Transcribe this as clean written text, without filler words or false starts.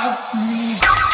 Help me.